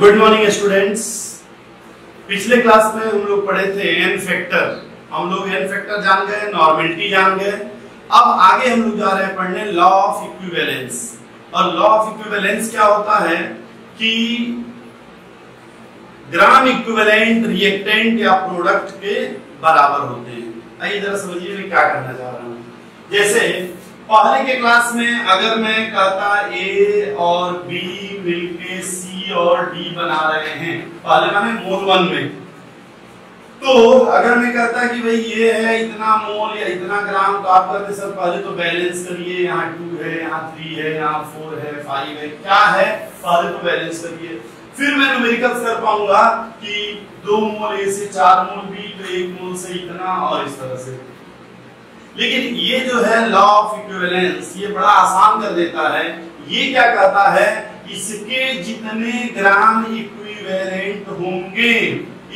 Good morning students. पिछले class में हम लोग पढ़े थे एन फैक्टर। हम लोग एन फैक्टर जान गए, नॉर्मलिटी जान गए। अब आगे हम लोग जा रहे हैं पढ़ने लॉ ऑफ इक्विवेलेंस। और लॉ ऑफ इक्विवेलेंस क्या होता है कि ग्राम इक्विवेलेंट रिएक्टेंट या प्रोडक्ट के बराबर होते हैं। आइए जरा समझिए मैं क्या करना चाह रहा हूँ। जैसे पहले के क्लास में अगर मैं कहता ए और बी मिलके सी और डी बना रहे हैं, पहले मैंने मोल वन में, तो अगर मैं कहता कि भाई ये है इतना मोल या इतना ग्राम, तो आप कहते सर पहले तो बैलेंस करिए, यहाँ 2 है, यहाँ 3 है, यहाँ 4 है, 5 है, क्या है, पहले तो बैलेंस करिए। फिर मैं न्यूमेरिकल्स कर पाऊंगा कि 2 मोल ए से 4 मोल बी, तो 1 मोल से इतना, और इस तरह से। लेकिन ये जो है लॉ ऑफ इक्विवेलेंस, ये बड़ा आसान कर देता है। ये क्या कहता है, इसके जितने ग्राम इक्विवेलेंट होंगे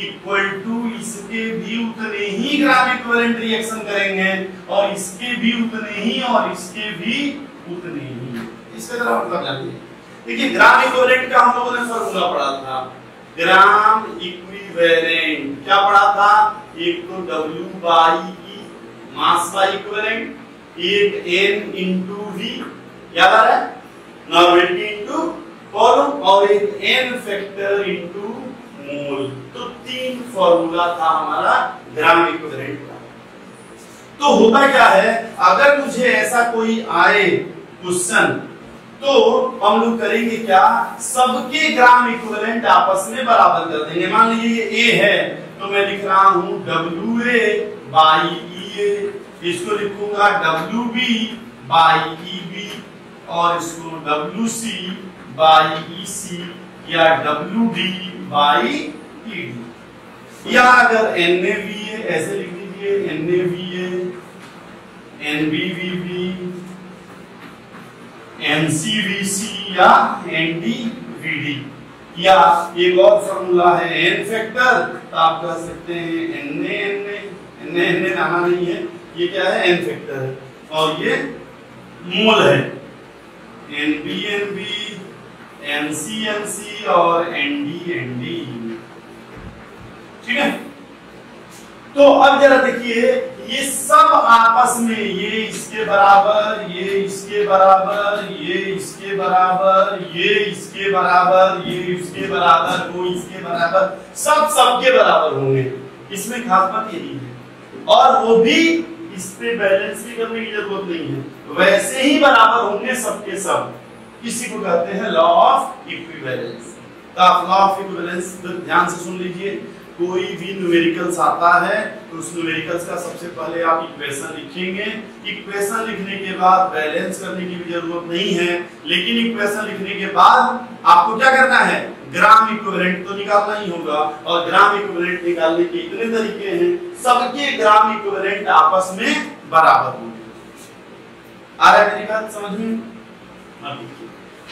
इक्वल टू इसके भी उतने ही ग्राम इक्विवेलेंट रिएक्शन करेंगे, और इसके भी उतने ही, और इसके भी उतने ही। इसका जरा मतलब जानिए। देखिए ग्राम इक्विवेलेंट का हम लोगों ने फॉर्मूला पढ़ा था, ग्राम इक्विवेलेंट क्या पढ़ा था, एक तो W by mass by equivalent, एक n इंटू v, याद आ रहा है, नॉर्मलिटी इंटू कॉलम, और एक n फैक्टर इंटू मोल। तो 3 फॉर्मूला था हमारा ग्राम इक्विवेलेंट का। तो होता क्या है, अगर मुझे ऐसा कोई आए क्वेश्चन, तो हम लोग करेंगे क्या, सबके ग्राम इक्विवेलेंट आपस में बराबर कर देंगे। मान लीजिए ये a है, तो मैं लिख रहा हूं WA बाई EA, इसको लिखूंगा WB बाई EB, और इसको WC बाई EC या WD बाई ED। या अगर NAVA ऐसे लिख दीजिए, NAVA, NBVB, NCVC या NDVD। या एक और फॉर्मूला है एन फैक्टर, तो आप कह सकते हैं एन ए रहना नहीं है, ये क्या है एन फैक्टर है, और ये मोल है, एन बी एन सी और एन डी, ठीक है। तो अब जरा देखिए ये सब आपस में, ये इसके बराबर, ये इसके बराबर, ये इसके बराबर, ये इसके बराबर, ये इसके बराबर, वो इसके बराबर, सब सबके बराबर होंगे। इसमें खास बात यही है, और वो भी इस पे बैलेंस भी करने की जरूरत नहीं है, वैसे ही बराबर होंगे सबके सब। इसी को कहते हैं लॉ ऑफ इक्विवेलेंस। तो आप लॉ ऑफ इक्विवेलेंस ध्यान से सुन लीजिए। कोई भी न्यूमेरिकल्स आता है तो उस न्यूमेरिकल्स का सबसे पहले आप इक्वेशन लिखेंगे। इक्वेशन लिखने के बाद बैलेंस करने की भी जरूरत नहीं है, लेकिन इक्वेशन लिखने के बाद आपको क्या करना है, ग्राम इक्विवेलेंट तो निकालना ही होगा। और ग्राम इक्विवेलेंट निकालने के इतने तरीके हैं, सबके ग्राम इक्विवेलेंट आपस में बराबर होंगे। आ रहा है मेरी बात समझ में?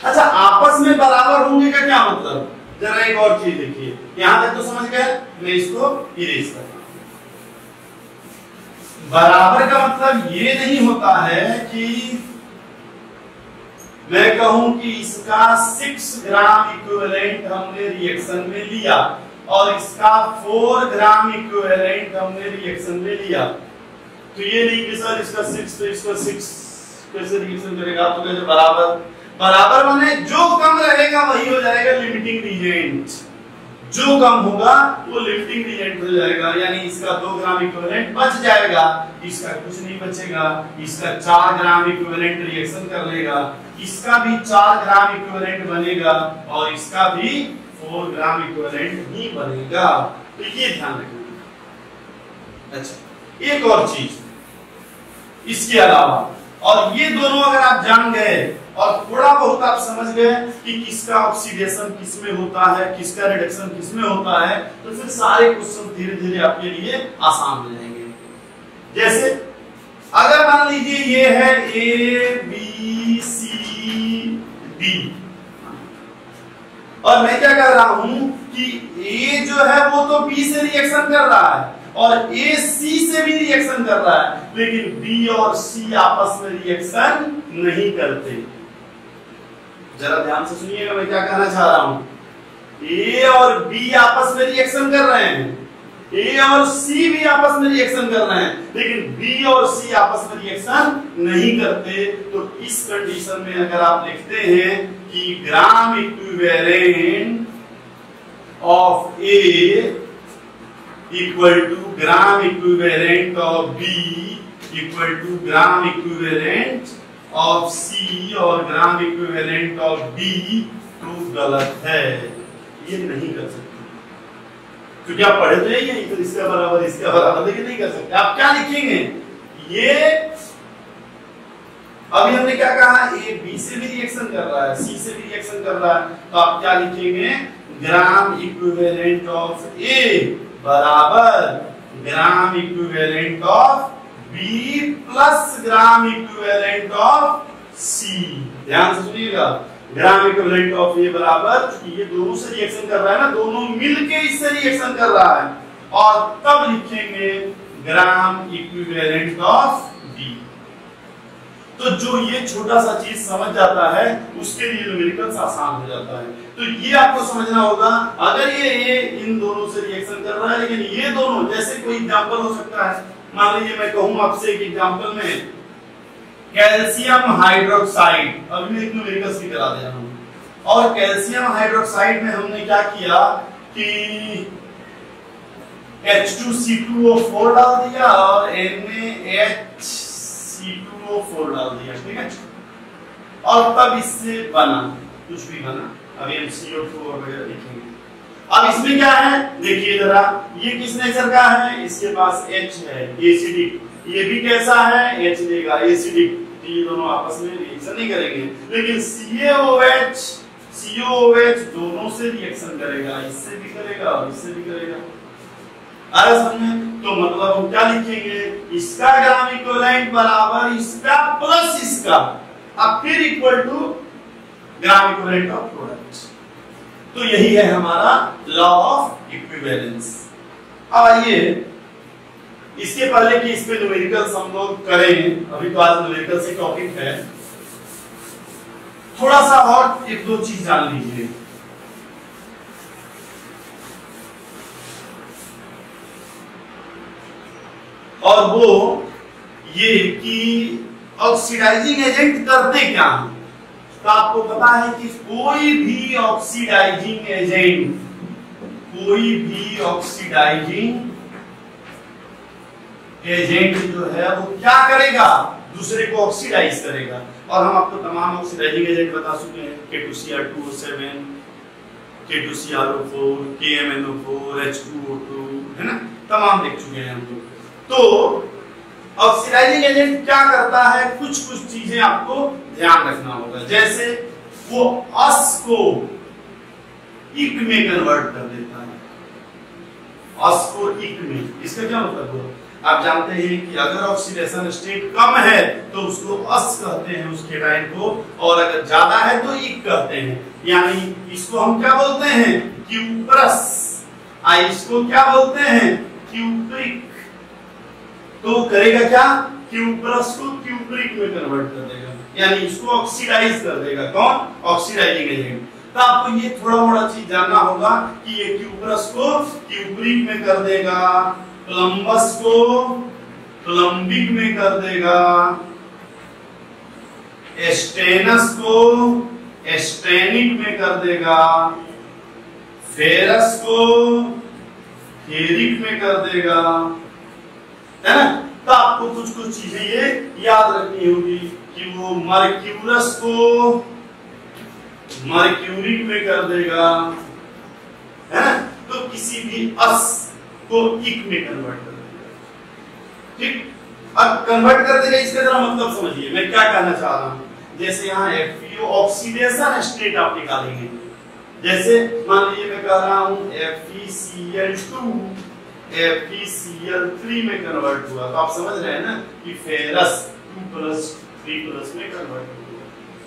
अच्छा, आपस में बराबर होंगे का क्या मतलब, जरा एक और चीज देखिए। यहां तक तो समझ गए, मैं इसको इरेज कर रहा हूं। बराबर का मतलब ये नहीं होता है कि मैं कहूं कि इसका 6 ग्राम इक्विवेलेंट हमने रिएक्शन में लिया और इसका 4 ग्राम इक्विवेलेंट हमने रिएक्शन में लिया, तो ये नहीं कि सर इसका 6 तो इसका 6 कैसे रिएक्शन करेगा, तो कैसे बराबर बराबर माने जो कम रहेगा वही हो जाएगा लिमिटिंग रिएजेंट। जो कम होगा वो लिमिटिंग रिएजेंट हो जाएगा, यानी इसका 2 ग्राम इक्विवेलेंट बच जाएगा, इसका कुछ नहीं बचेगा, इसका 4 ग्राम इक्विवेलेंट रिएक्शन कर लेगा, इसका भी 4 ग्राम इक्विवेलेंट बनेगा, और इसका भी 4 ग्राम इक्विवेलेंट ही बनेगा। तो ये ध्यान रखना। अच्छा, एक और चीज इसके अलावा, और ये दोनों अगर आप जान गए और थोड़ा बहुत आप समझ गए कि किसका ऑक्सीडेशन किसमें होता है, किसका रिडक्शन किसमें होता है, तो फिर सारे क्वेश्चन धीरे धीरे आपके लिए आसान हो जाएंगे। जैसे अगर मान लीजिए ये है ए बी सी डी, और मैं क्या कह रहा हूं कि ए जो है वो तो बी से रिएक्शन कर रहा है और ए सी से भी रिएक्शन कर रहा है, लेकिन बी और सी आपस में रिएक्शन नहीं करते। जरा ध्यान से सुनिएगा मैं क्या कहना चाह रहा हूं। ए और बी आपस में रिएक्शन कर रहे हैं, ए और सी भी आपस में रिएक्शन कर रहे हैं, लेकिन बी और सी आपस में रिएक्शन नहीं करते। तो इस कंडीशन में अगर आप लिखते हैं कि gram equivalent of A equal to gram equivalent of B equal to gram equivalent of C और gram equivalent of D, proof गलत है, ये नहीं कर सकते क्योंकि आप पढ़े तो नहीं है, तो इसका बराबर लेकिन नहीं कर सकते। आप क्या लिखेंगे, ये अभी हमने क्या कहा, ए बी से भी रिएक्शन कर रहा है, सी से भी रिएक्शन कर रहा है, तो आप क्या लिखेंगे, ग्राम इक्विवेलेंट ऑफ ए बराबर gram equivalent of B plus gram equivalent of C. ध्यान से सुनिएगा, ग्राम इक्विवेलेंट ऑफ ए बराबर, ये दोनों से रिएक्शन कर रहा है ना, दोनों मिलके इससे रिएक्शन कर रहा है, और तब लिखेंगे ग्राम इक्विवेलेंट ऑफ बी। तो जो ये छोटा सा चीज समझ जाता है उसके लिए न्यूमेरिकल्स आसान हो जाता है। तो ये आपको समझना होगा, अगर ये इन दोनों से रिएक्शन कर रहा है, लेकिन ये दोनों, जैसे कोई एग्जाम्पल हो सकता है, मान लीजिए मैं कहूं आपसे एक एग्जांपल में कैल्शियम हाइड्रोक्साइड, अभी मैं न्यूमेरिकल्स भी करा दे रहा हूं, और कैल्शियम हाइड्रोक्साइड में हमने क्या किया कि H2C2O4 डाल दिया और NaHC2O4 डाल दिया, ठीक है, और तब इससे बना कुछ भी बना, अभी हम CO2 वगैरह लिखेंगे। अब इसमें क्या है, देखिए जरा, ये किस नेचर का है, इसके पास H है एसिडिक, ये भी कैसा है, H देगा एसिडिक, ये दोनों आपस में रिएक्शन नहीं करेंगे, लेकिन CaOH COOH दोनों से रिएक्शन करेगा, इससे भी करेगा और इससे भी करेगा। अरे समझे, तो मतलब हम क्या लिखेंगे, इसका ग्राम इक्विवेलेंट बराबर इसका प्लस इसका, अब फिर equal to gram equivalent of product. तो यही है हमारा लॉ ऑफ इक्विवेलेंस। अब आइए, इसके पहले कि इस पे न्यूमेरिकल्स हम लोग करें, अभी तो आज न्यूमेरिकल्स ही टॉपिक है, थोड़ा सा और एक दो चीज जान लीजिए। और वो ये कि ऑक्सीडाइजिंग एजेंट करते क्या हैं। तो आपको पता है कि कोई भी ऑक्सीडाइजिंग एजेंट जो है वो क्या करेगा, दूसरे को ऑक्सीडाइज करेगा। और हम आपको तमाम ऑक्सीडाइजिंग एजेंट बता चुके हैं, K2Cr2O7, K2CrO4, KMnO4, H2O2, है ना, तमाम देख चुके हैं हम लोग। तो ऑक्सीडाइजिंग एजेंट क्या करता है, कुछ कुछ चीजें आपको ध्यान रखना होगा, जैसे वो अस को इक में कन्वर्ट कर देता है, अस को इक में। इसका क्या मतलब हुआ, आप जानते हैं कि अगर ऑक्सीडेशन स्टेट कम है तो उसको अस कहते हैं, उस केटायन को, और अगर ज्यादा है तो इक कहते हैं, यानी इसको हम क्या बोलते हैं, क्यूप्रस, इसको क्या बोलते हैं, क्यूप्रिक। तो करेगा क्या, क्यूप्रस को क्यूप्रिक में कन्वर्ट कर देगा, यानी इसको ऑक्सीडाइज कर देगा। कौन, ऑक्सीडाइजिंग एजेंट। तो आपको ये थोड़ा मोड़ा चीज जानना होगा कि ये क्यूप्रस को क्यूप्रिक में कर देगा, प्लम्बस को प्लम्बिक में कर देगा, एस्टेनस को एस्टेनिक में कर देगा, फेरस को फेरिक में कर देगा, है ना। तो आपको कुछ कुछ चीजें ये याद रखनी होगी कि वो मर्क्यूरस को मर्क्यूरिक में कर देगा, है ना, तो किसी भी अस को इक में कन्वर्ट कर देगा, ठीक। अब कन्वर्ट कर देगा, इसका जरा मतलब समझिए मैं क्या कहना चाह रहा हूं। जैसे यहाँ FeO ऑक्सीडेशन स्टेट आप निकालेंगे, जैसे मान लीजिए मैं कह रहा हूं FeCl2 FeCl3 में कन्वर्ट हुआ, तो आप समझ रहे हैं ना कि फेरस 2+3+ में कन्वर्ट हुआ।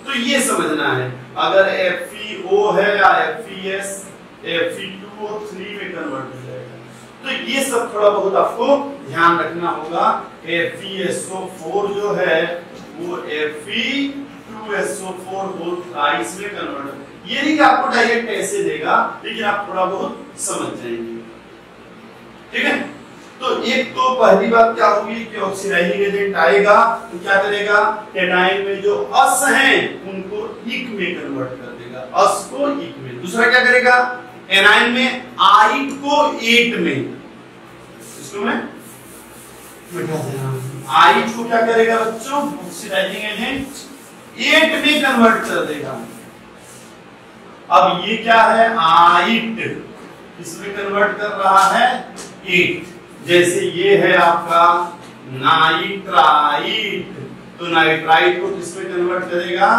तो ये समझना है, अगर FeO है या FeS Fe2O3 में कन्वर्ट हो जाएगा। तो ये सब थोड़ा बहुत आपको ध्यान रखना होगा। FeSO4 जो है वो Fe2 H2SO4 को आइस में कन्वर्ट हो। ये नहीं कि आपको डायरेक्ट ऐसे देगा, लेकिन आप थोड़ा बहुत समझ जाएंगे, ठीक है। तो एक तो पहली बात क्या होगी कि ऑक्सीडाइजिंग एजेंट आएगा तो क्या करेगा, एनाइन में जो अस हैं उनको इक में कन्वर्ट कर देगा, अस को इक में। दूसरा क्या करेगा, एनाइन में आइट को एट में, इसको मैं मिटा देना। आइट को क्या करेगा बच्चों, ऑक्सीडाइजिंग एजेंट एट में कन्वर्ट कर देगा। अब ये क्या है, आइट इसमें कन्वर्ट कर रहा है एट। जैसे ये है आपका नाइट्राइट, तो नाइट्राइट को किसमें कन्वर्ट करेगा,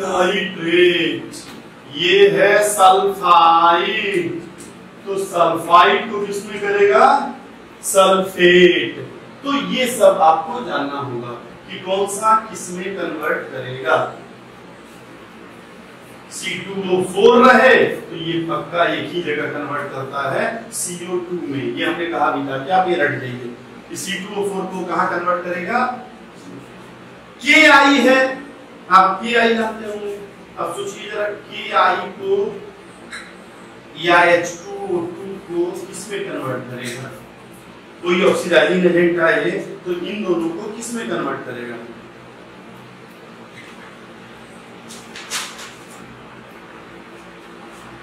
नाइट्रेट। ये है सल्फाइट, तो सल्फाइट को किसमें करेगा, सल्फेट। तो ये सब आपको जानना होगा कि कौन सा किसमें कन्वर्ट करेगा। C2O4 रहे तो ये पक्का एक ही जगह कन्वर्ट करता है CO2 में, ये हमने कहा भी था कि आप ये रट जाइए। C2O4 को कहां कन्वर्ट करेगा, KI है, आप KI जानते होंगे। अब सोचिए जरा KI को या H2O2 को किसमें कन्वर्ट करेगा, कोई ऑक्सीडाइजिंग एजेंट आए तो इन दोनों को किसमें कन्वर्ट करेगा।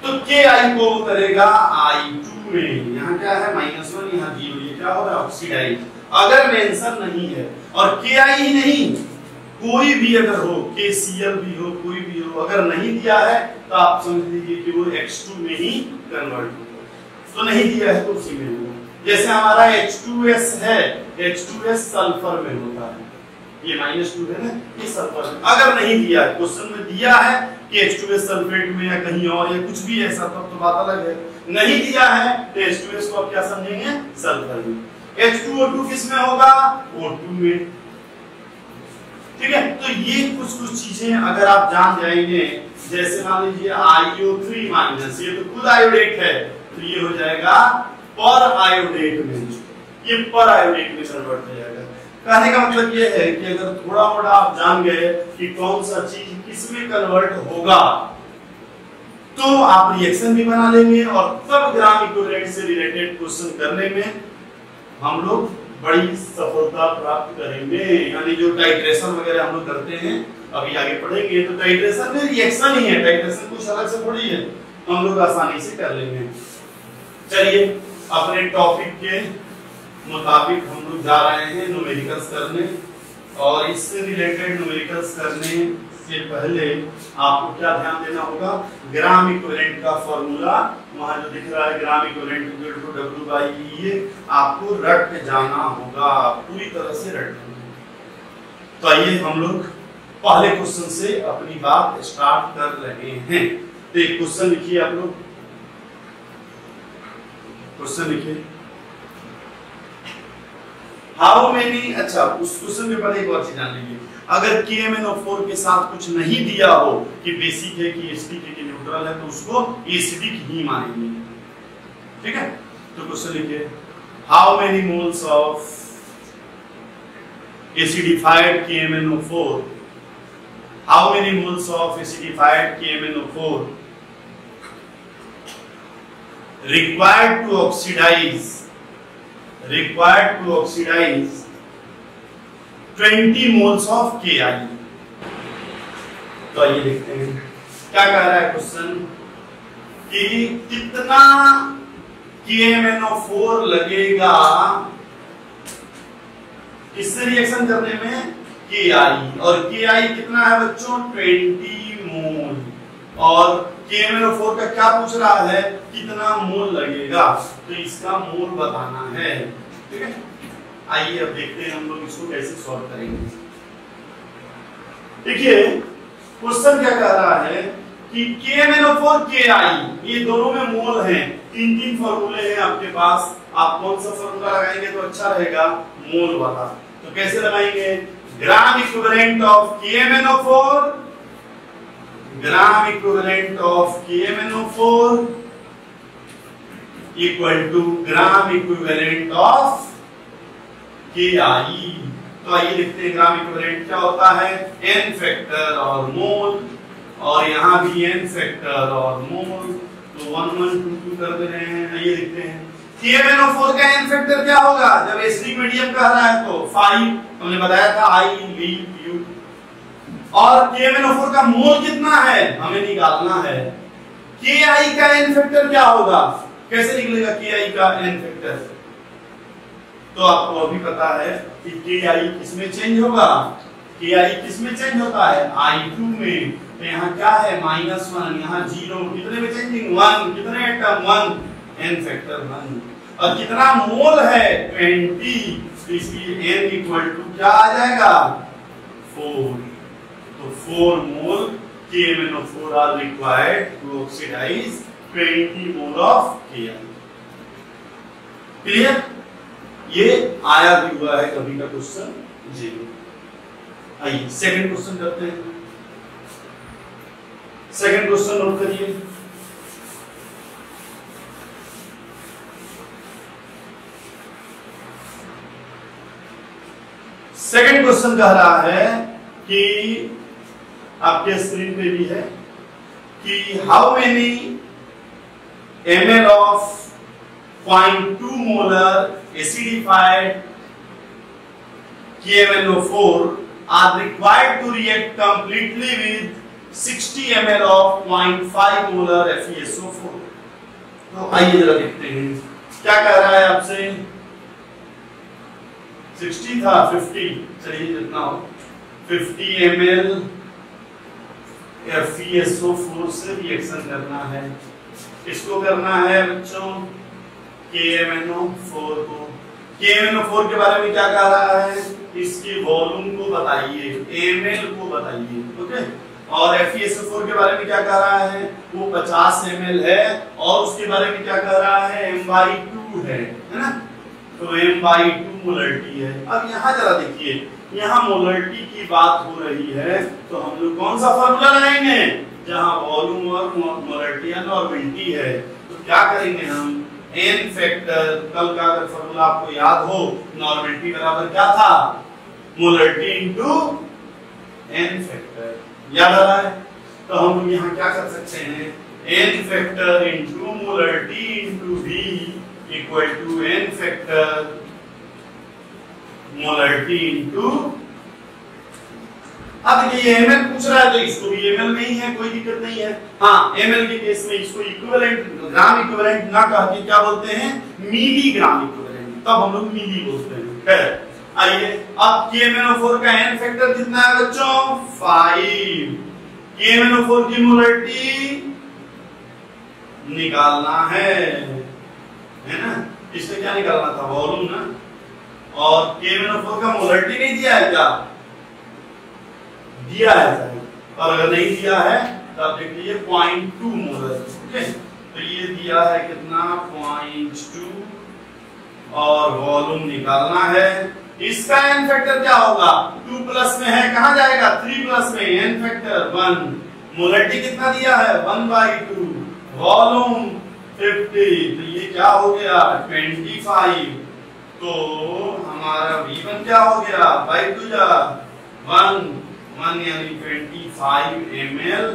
तो KI को करेगा I2 में, यहाँ क्या है -1, यहाँ 0, ये क्या हो रहा है ऑक्सीडाइज। अगर मेंशन नहीं है और KI ही नहीं, कोई भी अगर हो, KCl भी हो, कोई भी हो, अगर नहीं दिया है तो आप समझ लीजिए कि वो H2 में ही कन्वर्ट होगा। तो नहीं दिया है तो उसी में होगा। जैसे हमारा H2S है, H2S सल्फर में होता है, ये -2 है ना, ये सल्फर है। अगर नहीं दिया, क्वेश्चन में दिया है कि H2S सल्फेट में या कहीं और या कुछ भी ऐसा, तब तो बात अलग है। नहीं दिया है तो H2S को आप क्या समझेंगे, सल्फर में। H2O2 किसमें होगा, O2 में, ठीक है। तो ये कुछ कुछ चीजें अगर आप जान जाएंगे, जैसे मान लीजिए IO3- ये तो खुद आयोडेट है, तो ये हो जाएगा पर आयोडेट में, ये पर आयोडेट में कन्वर्ट हो जाएगा। कहने का मतलब ये है कि अगर थोड़ा मोड़ा आप जान गए कि कौन सा चीज किसमें कन्वर्ट होगा तो आप रिएक्शन भी बना लेंगे, और तब ग्राम इक्विवेलेंट से रिलेटेड क्वेश्चन करने में हम लोग बड़ी सफलता प्राप्त करेंगे। यानी जो टाइट्रेशन वगैरह हम लोग करते हैं, अभी आगे पढ़ेंगे, तो टाइट्रेशन में रिएक्शन ही है, टाइट्रेशन कुछ अलग से थोड़ी है, हम लोग आसानी से कर लेंगे। चलिए अपने टॉपिक के मुताबिक हम लोग जा रहे हैं न्यूमेरिकल्स करने, और इससे रिलेटेड न्यूमेरिकल्स करने से पहले आपको क्या ध्यान देना होगा, ग्राम इक्विवेलेंट का फॉर्मूला वहां जो दिख रहा है, ग्राम इक्विवेलेंट W/E, ये आपको रट जाना होगा, पूरी तरह से रटना होगा। तो आइए हम लोग पहले क्वेश्चन से अपनी बात स्टार्ट कर रहे हैं। तो एक क्वेश्चन लिखिए, आप लोग क्वेश्चन लिखिए, हाउ मेनी। अच्छा उस क्वेश्चन में पहले एक और चीज जान लीजिए, अगर KMnO4 के साथ कुछ नहीं दिया हो कि बेसिक है कि एसिडिक है कि न्यूट्रल है, तो उसको एसिडिक ही मानेंगे, ठीक है। तो क्वेश्चन लिखिए, how many moles of acidified KMnO4, how many moles of acidified KMnO4 required to oxidize 20 moles of KI। तो ये देखते हैं क्या कह रहा है क्वेश्चन कि कितना KMnO4 लगेगा इससे रिएक्शन करने में KI, और KI कितना है बच्चों, 20 मोल। और KMnO4 का क्या पूछ रहा है, कितना मोल लगेगा, तो इसका मोल बताना है, ठीक है। आइए अब देखते हैं हम लोग इसको कैसे सॉल्व करेंगे। देखिए क्वेश्चन क्या कह रहा है कि KMnO4 KI ये दोनों में मोल हैं, तीन फॉर्मूले हैं आपके पास, आप कौन सा फॉर्मूला लगाएंगे तो अच्छा रहेगा, मोल वाला। तो कैसे लगाएंगे, gram equivalent of KMnO4 equal to gram equivalent of KI। तो तो आइए लिखते हैं ग्राम इक्विवेलेंट क्या होता है, एन फैक्टर और मोल, और यहाँ भी एन फैक्टर और मोल, तो 1122 कर दे रहे हैं। आइए लिखते हैं KMnO4 का एन फैक्टर क्या होगा जब एसिडिक मीडियम कह रहा है तो 5, हमने बताया था I leave you। और KMnO4 का मोल कितना है हमें निकालना है। KI का एन फैक्टर क्या होगा, कैसे निकलेगा KI का एन फैक्टर, तो आपको अभी पता है कि KI किसमें चेंज होगा, KI किसमें चेंज होता है I2 में। तो यहाँ क्या है -1, यहाँ 0, कितने में चेंजिंग 1, कितने एटम 1 एन फैक्टर 1, और कितना मोल है 20, तो इसलिए एन इक्वल टू क्या आ जाएगा 4। तो 4 mole KMnO4 are required to oxidize 20 mole of Ki। Clear, ये आया भी हुआ है कभी का क्वेश्चन 0। आइए सेकंड क्वेश्चन करते हैं, सेकंड क्वेश्चन नोट करिए। सेकेंड क्वेश्चन कह रहा है कि आपके स्क्रीन पे भी है कि how many ml of 0.2 molar acidified KMnO4 are required to react completely with 60 ml of 0.5 molar FeSO4। तो आइए जरा देखते हैं क्या कह रहा है आपसे, 60 था 50, चलिए जितना हो 50 ml FeSO4 से रिएक्शन करना है। इसको करना है बच्चों KMnO4 को, KMnO4 के बारे में क्या कह रहा है, इसकी वॉल्यूम को बताइए, ml को बताइए, ओके। और FeSO4 के बारे में क्या कह रहा है, वो 50 ml है, और उसके बारे में क्या कह रहा है m/2 है ना, तो m/2 मोलर्टी है। अब यहाँ जरा देखिए, यहाँ मोलर्टी की बात हो रही है तो हम लोग कौन सा फॉर्मूला लगाएंगे, जहाँ वॉल्यूम और मोलर्टी है और एनर्जी है, तो क्या करेंगे हम एन फैक्टर, कल का अगर फॉर्मूला आपको याद हो नॉर्मेलिटी बराबर क्या था मोलर्टी इनटू एन फैक्टर, याद आ रहा है। तो हम लोग यहाँ क्या कर सकते हैं, N factor into molarity into we equal to N factor molarity into, अब ये ml पूछ रहा है तो इसको भी ml में ही है, कोई दिक्कत नहीं है। हाँ ml के केस में इसको इक्विवेलेंट, ग्राम इक्विवेलेंट ना कह के क्या बोलते हैं मिलीग्राम इक्विवेलेंट, तब हम लोग मिली बोलते हैं, खैर। आइए अब KMnO4 का एन फैक्टर कितना है बच्चों 5, KMnO4 की मोलर्टी निकालना है ना, इसमें क्या निकालना था वॉल्यूम ना, और KMnO4 का मोलर्टी नहीं दिया है क्या, दिया है, और अगर नहीं दिया है तो आप देख लीजिए 0.2 मोलर, ओके। तो ये दिया है कितना 0.2 और वॉल्यूम निकालना है। इसका एन फैक्टर क्या होगा 2+ में है, कहाँ जाएगा 3+ में, एन फैक्टर 1, मोलर्टी कितना दिया है 1/2, वॉल्यूम 50, तो ये क्या हो गया 25, तो हमारा V1 क्या हो गया 1 यानी 25 ml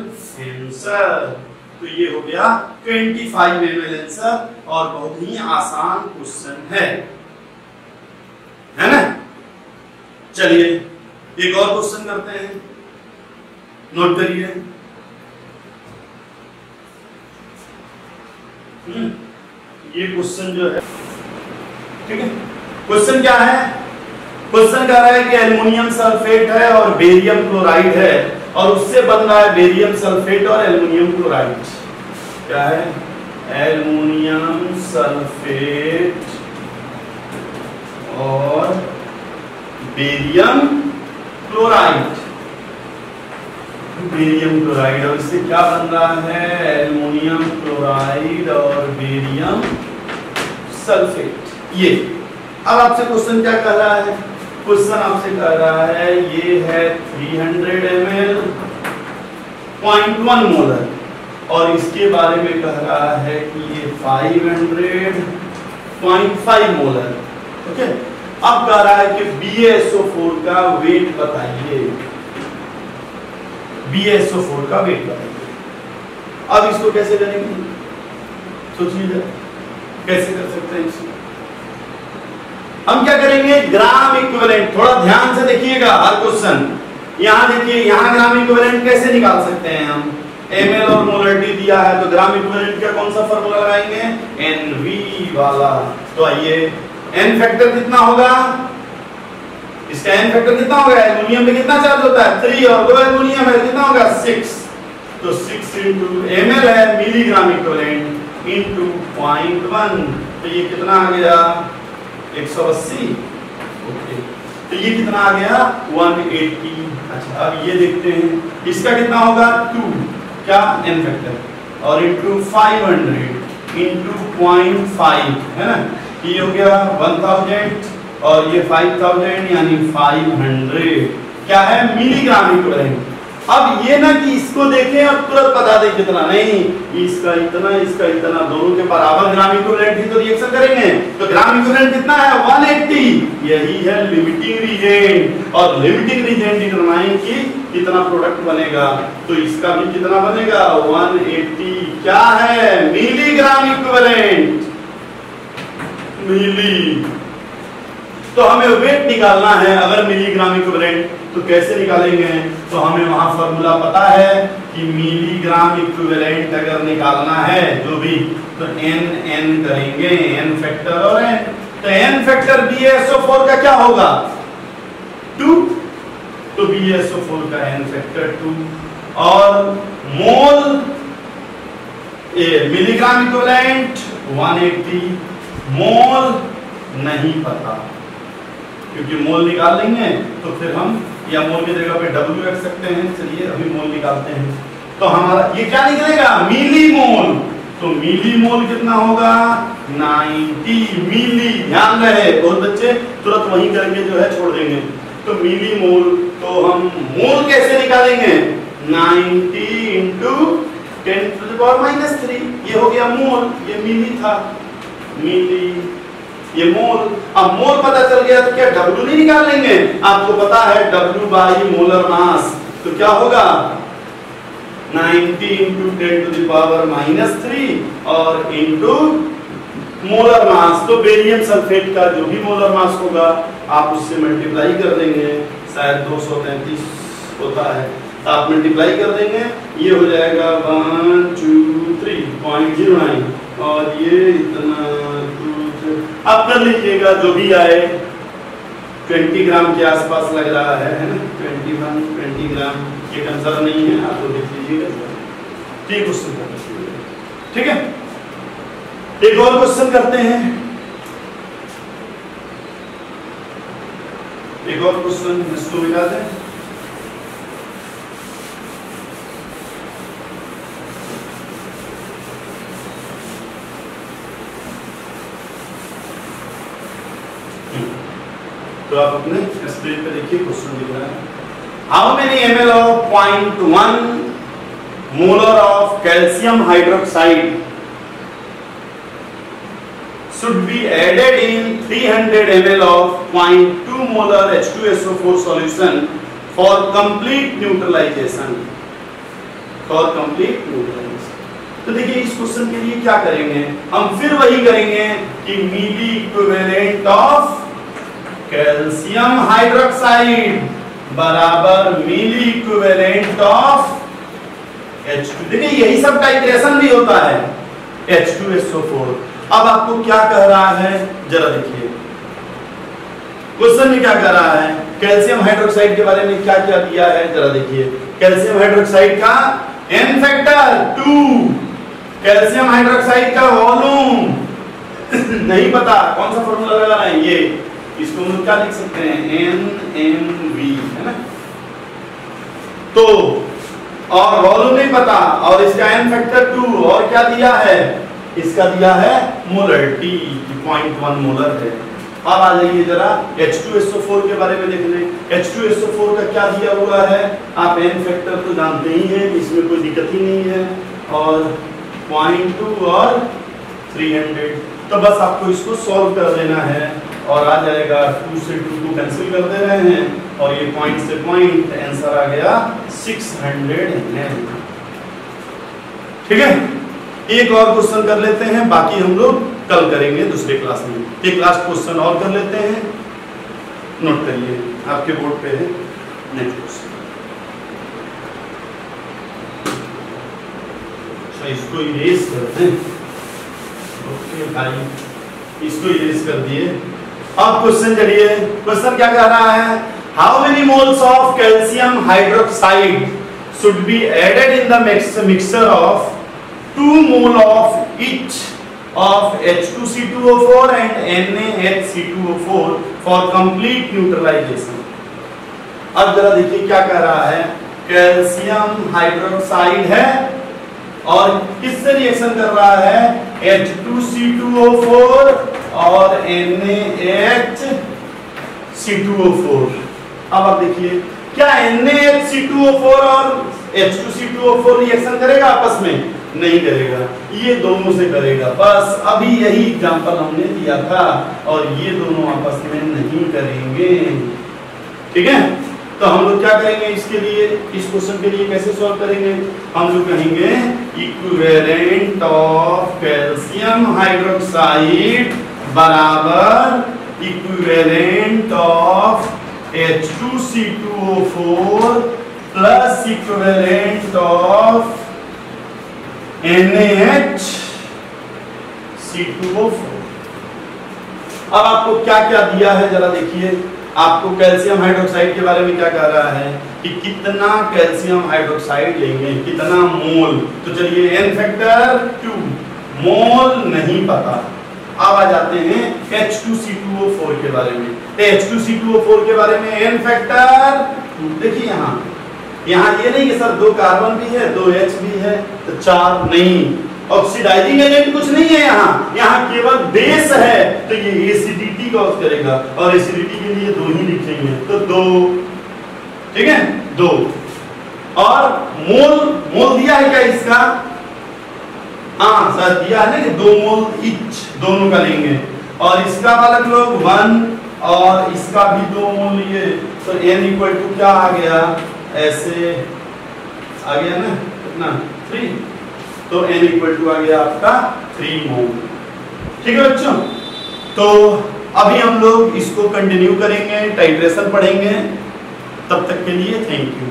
आंसर, तो ये हो गया 25 ml आंसर, और बहुत ही आसान क्वेश्चन है ना। चलिए एक और क्वेश्चन करते हैं, नोट करिए। ये क्वेश्चन जो है, ठीक है, क्वेश्चन क्या है, क्वेश्चन कह रहा है कि एल्युमिनियम सल्फेट है और बेरियम क्लोराइड है, और उससे बन रहा है बेरियम सल्फेट और एल्युमिनियम क्लोराइड। क्या है एल्युमिनियम सल्फेट और बेरियम क्लोराइड, बेरियम क्लोराइड, और इससे क्या बन रहा है एल्युमिनियम क्लोराइड और बेरियम सल्फेट। ये अब आपसे क्वेश्चन क्या कह रहा है, क्वेश्चन आपसे कह रहा है ये है 300 ml 0.1 मोलर, और इसके बारे में कह रहा है कि ये 500 0.5 मोलर, ओके। अब कह रहा है कि BaSO4 का वेट बताइए, BaSO4 का वेट बताइए। अब इसको कैसे करेंगे, सोचिए कैसे कर सकते हैं इसको। हम क्या करेंगे, ग्राम इक्विवेलेंट, थोड़ा ध्यान से देखिएगा हर क्वेश्चन। यहां देखिए, यहां ग्राम इक्विवेलेंट कैसे निकाल सकते हैं हम, एमएल और मोलरिटी दिया है तो ग्राम इक्विवेलेंट का कौन सा फार्मूला लगाएंगे, एनवी वाला। तो आइए, एन फैक्टर कितना होगा, इसका एन फैक्टर कितना होगा, एल्युमिनियम में कितना चार्ज होता है 3 और 2 एल्युमिनियम है, कितना होगा 6। तो 6 * एमएल है मिलीग्राम इक्विवेलेंट * 0.1, तो ये कितना आ गया 180। ओके, तो ये कितना आ गया 180। अच्छा, अब ये देखते हैं इसका कितना होगा 2 क्या n फैक्टर और इंटू 500 इंटू 0.5 है ना, ये हो गया 1000 और ये 5000 यानी 500 क्या है मिलीग्राम इक्विवेलेंट। अब ये ना कि इसको देखें अब तुरंत बता दें कितना, नहीं, इसका इतना दोनों के बराबर ग्राम इक्विवेलेंट ही तो रिएक्शन करेंगे। तो ग्राम इक्विवेलेंट कितना है 180, यही है लिमिटिंग रीजेंट। और लिमिटिंग रीजेंट डिटरमाइन की कितना प्रोडक्ट बनेगा, तो इसका भी कितना बनेगा 180 क्या है मिलीग्राम इक्विवेलेंट तो हमें वेट निकालना है अगर मिलीग्राम इक्विवेलेंट, तो कैसे निकालेंगे, तो हमें वहां फॉर्मूला पता है कि मिलीग्राम इक्विवेलेंट अगर निकालना है जो भी, तो एन एन करेंगे, एन फैक्टर और एन। तो एन फैक्टर BaSO4 का क्या होगा 2, तो BaSO4 का n फैक्टर 2 और मोल मिलीग्राम इक्विवेलेंट 180। मोल नहीं पता क्योंकि मोल निकाल लेंगे तो फिर हम या मोल की जगह पे W रख सकते हैं, चलिए अभी मोल निकालते हैं। तो हमारा ये क्या निकलेगा मिली मोल, तो मिली मोल कितना होगा 90 मिली। ध्यान रहे बहुत बच्चे तुरंत वहीं करके जो है छोड़ देंगे। तो मिली मोल, तो हम मोल कैसे निकालेंगे 90 इंटू 10⁻³ ये हो गया मोल, ये मिली था मिली, ये मोल। अब मोल पता चल गया तो क्या W नहीं निकाल लेंगे, आपको पता है W/मोलर मास, तो क्या होगा 90 इंटू 10⁻³ और इंटू मोलर मास। तो बेरियम सल्फेट का जो भी मोलर मास होगा आप उससे मल्टीप्लाई कर देंगे, शायद 233 होता है, आप मल्टीप्लाई कर देंगे, ये हो जाएगा 123.09 और ये इतना। आप कर लीजिएगा जो भी आए, 20 ग्राम के आसपास लग रहा है ना, 21-20 ग्राम, ये कंसर्न नहीं है, आप तो देख लीजिएगा ठीक उससे। ठीक है, एक और क्वेश्चन करते हैं, एक और क्वेश्चन इसको मिला दें। तो आप अपने स्क्रीन पे देखिए क्वेश्चन दिख रहा है, how many ml of 0.1 molar of calcium hydroxide should be added in 300 ml of 0.2 molar H2SO4 solution for complete neutralization. तो देखिए इस क्वेश्चन के लिए क्या करेंगे, हम फिर वही करेंगे कि मिली इक्विवेलेंट ऑफ कैल्शियम हाइड्रोक्साइड बराबर मिली इक्विवेलेंट ऑफ H2। देखिए यही सब टाइट्रेशन भी होता है H2SO4। अब आपको क्या कह रहा है जरा देखिए, क्वेश्चन में क्या कह रहा है, कैल्शियम हाइड्रोक्साइड के बारे में क्या क्या दिया है जरा देखिए। कैल्शियम हाइड्रोक्साइड का n फैक्टर 2, कैल्शियम हाइड्रोक्साइड का वॉल्यूम नहीं पता, कौन सा फॉर्मूला लगा रहे हैं ये, इसको हम क्या लिख सकते हैं NMV है ना। तो और वॉल्यूम नहीं पता और इसका n फैक्टर 2 और क्या दिया है, इसका दिया है मोलरिटी 0.1 मोलर है। अब आ जाइए जरा H2SO4 के बारे में देख लें, H2SO4 का क्या दिया हुआ है, आप n फैक्टर तो जानते ही हैं, इसमें कोई दिक्कत ही नहीं है, और 0.2 और 300। तो बस आपको इसको सॉल्व कर लेना है। और आ जाएगा 2 से 2 कैंसिल कर दे रहे हैं और ये पॉइंट से पॉइंट, आंसर आ गया 609। ठीक है, एक और क्वेश्चन कर लेते हैं, बाकी हम लोग कल करेंगे दूसरे क्लास में। एक लास्ट क्वेश्चन और कर लेते हैं, नोट करिए आपके बोर्ड पे है नेक्स्ट क्वेश्चन। इसको इरेज करते हैं, ओके भाई इसको इरेज कर दिए। अब क्वेश्चन चलिए, क्वेश्चन क्या कह रहा है, how many moles of calcium hydroxide should be added in the mixture of 2 mole of each of H2C2O4 and NaHC2O4 for complete neutralization। अब जरा देखिए क्या कह रहा है, कैल्शियम हाइड्रोक्साइड है और किससे रिएक्शन कर रहा है, H2C2O4 और NaHC2O4। अब आप देखिए क्या NaHC2O4 और H2C2O4 रिएक्शन करेगा आपस में? नहीं करेगा, ये दोनों से करेगा। बस अभी यही एग्जाम्पल हमने दिया था और ये दोनों आपस में नहीं करेंगे। ठीक है, तो हम लोग क्या करेंगे इसके लिए, इस क्वेश्चन के लिए कैसे सॉल्व करेंगे, हम लोग कहेंगे इक्विवेलेंट ऑफ कैल्शियम हाइड्रोक्साइड बराबर equivalent of H2C2O4 plus equivalent of NaHC2O4। अब आपको क्या क्या दिया है जरा देखिए, आपको कैल्शियम हाइड्रोक्साइड के बारे में क्या कह रहा है कि कितना कैल्शियम हाइड्रोक्साइड लेंगे, कितना मोल। तो चलिए n फैक्टर 2 मोल नहीं पता। अब आ जाते हैं H2C2O4 के बारे में, H2C2O4 के बारे में n फैक्टर 2। देखिए यहाँ ये नहीं कि सर 2 कार्बन भी है 2H भी है तो 4, नहीं, ऑक्सीडाइजिंग एजेंट कुछ नहीं है यहाँ, यहाँ केवल बेस है तो ये एसिडिटी कॉज करेगा और एसिडिटी के लिए 2 ही लिखेंगे तो 2। ठीक है 2 और मोल दिया है क्या इसका, हाँ सर दिया है ना कि 2 मोल इच दोनों का लेंगे और इसका बालक लोग 1 और इसका भी 2 मोल लिए तो n इक्वल टू क्या आ गया, ऐसे आ गया ना कितना 3, तो n इक्वल टू आ गया आपका 3 मोल। ठीक है बच्चों, तो अभी हम लोग इसको कंटिन्यू करेंगे, टाइट्रेशन पढ़ेंगे। तब तक के लिए थैंक यू।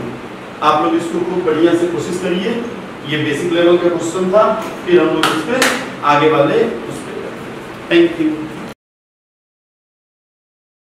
आप लोग इसको खूब बढ़िया से कोशिश करिए, ये बेसिक लेवल का क्वेश्चन था, फिर हम लोग इस पर आगे वाले उस पर। Thank you.